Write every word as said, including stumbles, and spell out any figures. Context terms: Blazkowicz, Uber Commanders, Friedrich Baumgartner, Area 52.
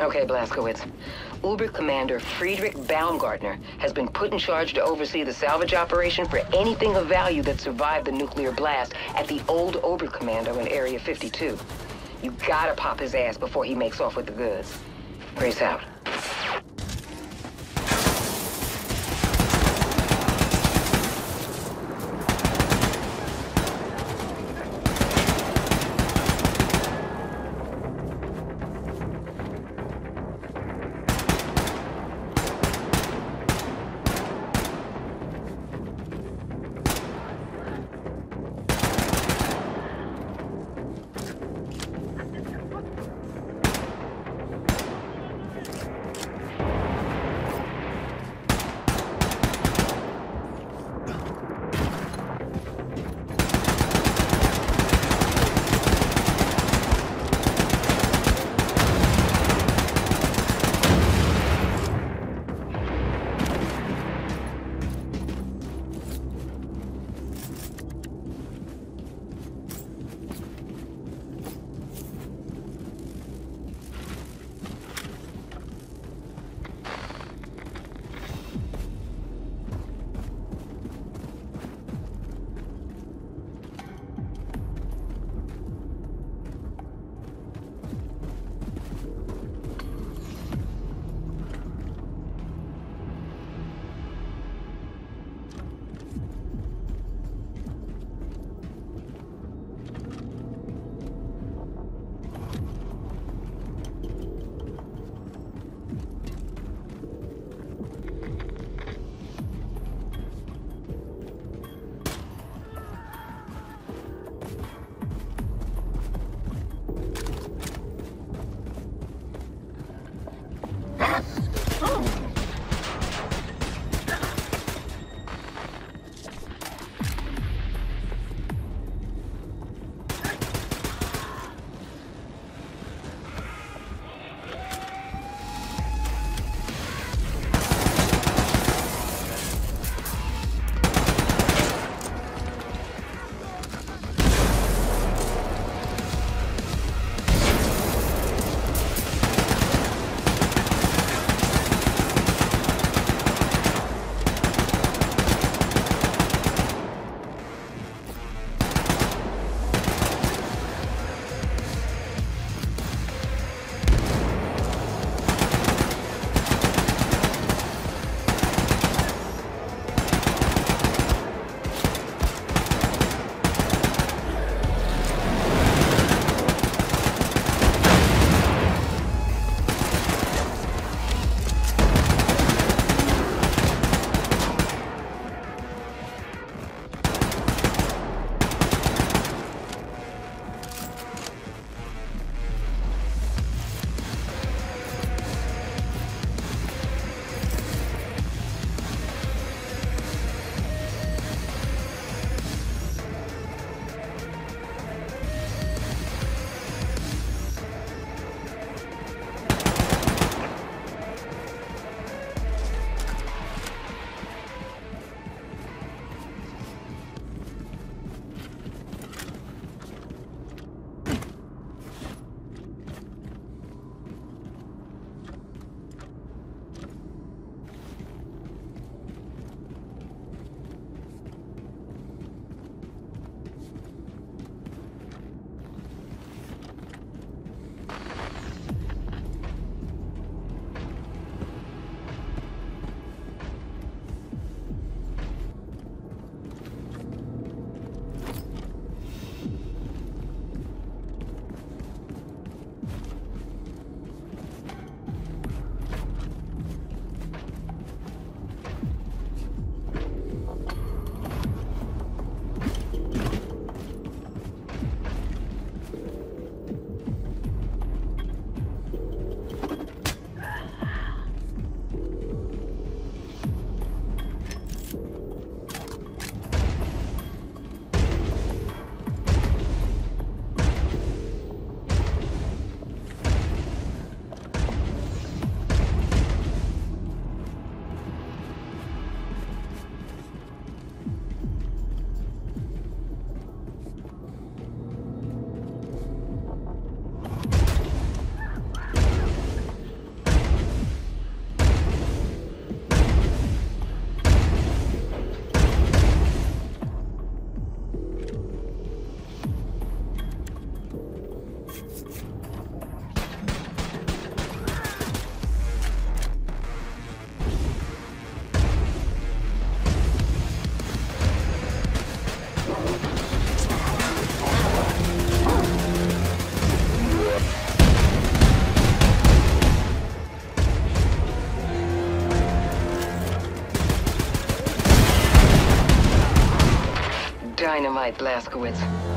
Okay, Blazkowicz. Uber Commander Friedrich Baumgartner has been put in charge to oversee the salvage operation for anything of value that survived the nuclear blast at the old Ober Commando in Area fifty-two. You gotta pop his ass before he makes off with the goods. Brace out. dynamite, Blazkowicz.